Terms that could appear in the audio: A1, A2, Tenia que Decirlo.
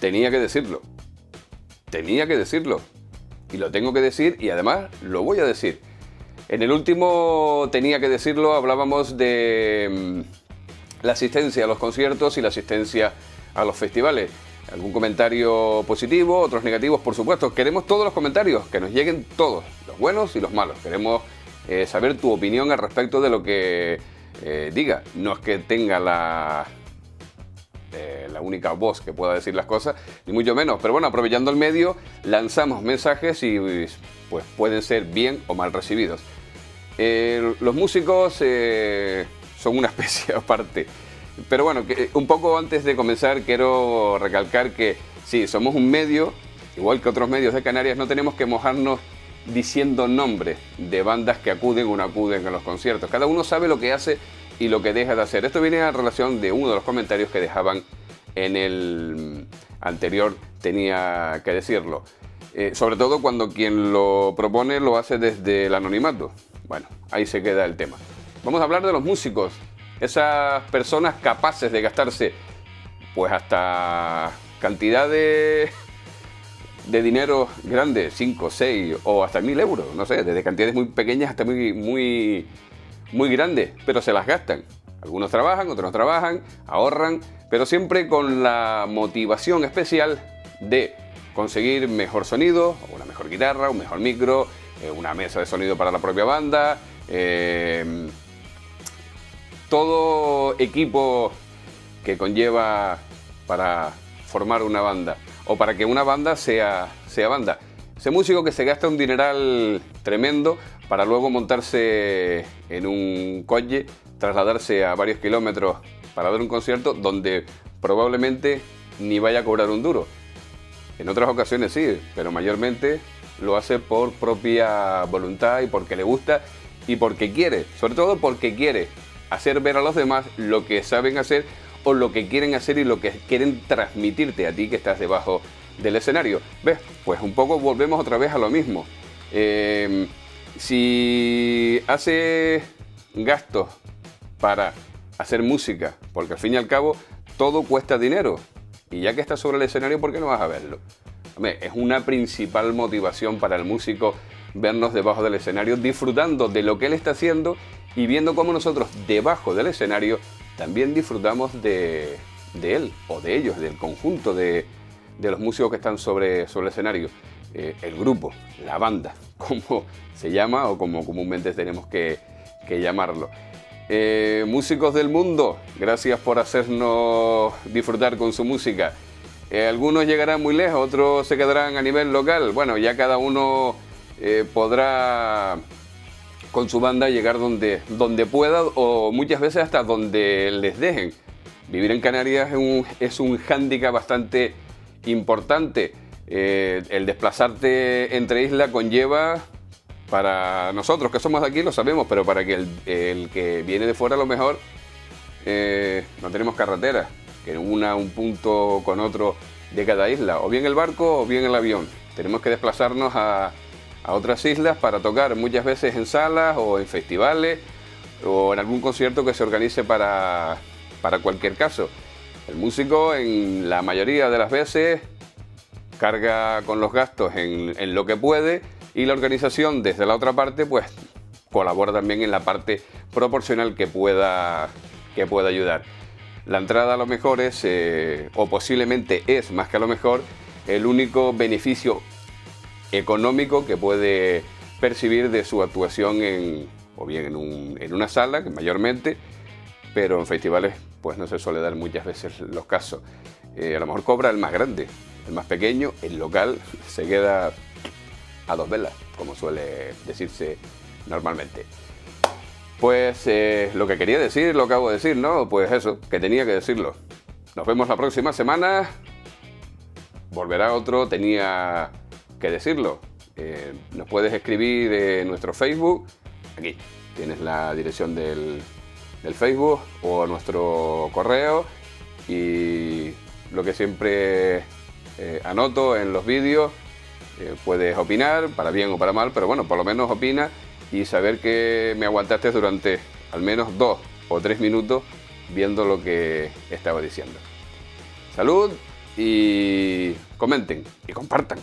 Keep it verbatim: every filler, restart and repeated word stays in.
Tenía que decirlo. Tenía que decirlo. Y lo tengo que decir y además lo voy a decir. En el último Tenía que Decirlo hablábamos de la asistencia a los conciertos y la asistencia a los festivales. Algún comentario positivo, otros negativos, por supuesto. Queremos todos los comentarios, que nos lleguen todos, los buenos y los malos. Queremos eh, saber tu opinión al respecto de lo que eh, diga. No es que tenga la... Eh, la única voz que pueda decir las cosas, ni mucho menos, pero bueno, aprovechando el medio lanzamos mensajes y pues pueden ser bien o mal recibidos. Eh, los músicos eh, son una especie aparte, pero bueno, que, un poco antes de comenzar quiero recalcar que sí, somos un medio, igual que otros medios de Canarias, no tenemos que mojarnos diciendo nombres de bandas que acuden o no acuden a los conciertos. Cada uno sabe lo que hace y lo que deja de hacer. Esto viene a relación de uno de los comentarios que dejaban en el anterior Tenía que Decirlo. Eh, sobre todo cuando quien lo propone lo hace desde el anonimato. Bueno, ahí se queda el tema. Vamos a hablar de los músicos. Esas personas capaces de gastarse pues hasta cantidad de, de dinero grande, cinco, seis o hasta mil euros. No sé, desde cantidades muy pequeñas hasta muy... muy muy grandes, pero se las gastan. Algunos trabajan, otros trabajan, ahorran, pero siempre con la motivación especial de conseguir mejor sonido, una mejor guitarra, un mejor micro, eh, una mesa de sonido para la propia banda, eh, todo equipo que conlleva para formar una banda o para que una banda sea, sea banda. Ese músico que se gasta un dineral tremendo para luego montarse en un coche, trasladarse a varios kilómetros para dar un concierto donde probablemente ni vaya a cobrar un duro. En otras ocasiones sí, pero mayormente lo hace por propia voluntad y porque le gusta y porque quiere, sobre todo porque quiere hacer ver a los demás lo que saben hacer o lo que quieren hacer y lo que quieren transmitirte a ti que estás debajo del escenario. ¿Ves? Pues un poco volvemos otra vez a lo mismo. Eh, si hace gastos para hacer música, porque al fin y al cabo todo cuesta dinero, y ya que estás sobre el escenario, ¿por qué no vas a verlo? Hombre, es una principal motivación para el músico vernos debajo del escenario, disfrutando de lo que él está haciendo y viendo cómo nosotros debajo del escenario también disfrutamos de, de él o de ellos, del conjunto de... de los músicos que están sobre, sobre el escenario, eh, el grupo, la banda, como se llama o como comúnmente tenemos que, que llamarlo. Eh, músicos del mundo, gracias por hacernos disfrutar con su música. Eh, algunos llegarán muy lejos, otros se quedarán a nivel local. Bueno, ya cada uno eh, podrá con su banda llegar donde, donde pueda o muchas veces hasta donde les dejen. Vivir en Canarias es un, es un hándicap bastante importante. Eh, el desplazarte entre islas conlleva, para nosotros que somos de aquí lo sabemos, pero para que el, el que viene de fuera a lo mejor eh, no tenemos carretera, que una un punto con otro de cada isla, o bien el barco o bien el avión. Tenemos que desplazarnos a, a otras islas para tocar, muchas veces en salas o en festivales o en algún concierto que se organice para, para cualquier caso. El músico en la mayoría de las veces carga con los gastos en, en lo que puede y la organización desde la otra parte pues colabora también en la parte proporcional que pueda, que pueda ayudar. La entrada a lo mejor es, eh, o posiblemente es más que a lo mejor, el único beneficio económico que puede percibir de su actuación en, o bien en, un, en una sala, que mayormente, pero en festivales pues no se suele dar muchas veces los casos. Eh, a lo mejor cobra el más grande, el más pequeño, el local se queda a dos velas, como suele decirse normalmente. Pues eh, lo que quería decir lo acabo de decir, ¿no? Pues eso, que tenía que decirlo. Nos vemos la próxima semana. Volverá otro Tenía que Decirlo. Eh, nos puedes escribir en nuestro Facebook. Aquí tienes la dirección del... del Facebook o nuestro correo, y lo que siempre eh, anoto en los vídeos, eh, puedes opinar para bien o para mal, pero bueno, por lo menos opina y saber que me aguantaste durante al menos dos o tres minutos viendo lo que estaba diciendo. Salud y comenten y compartan.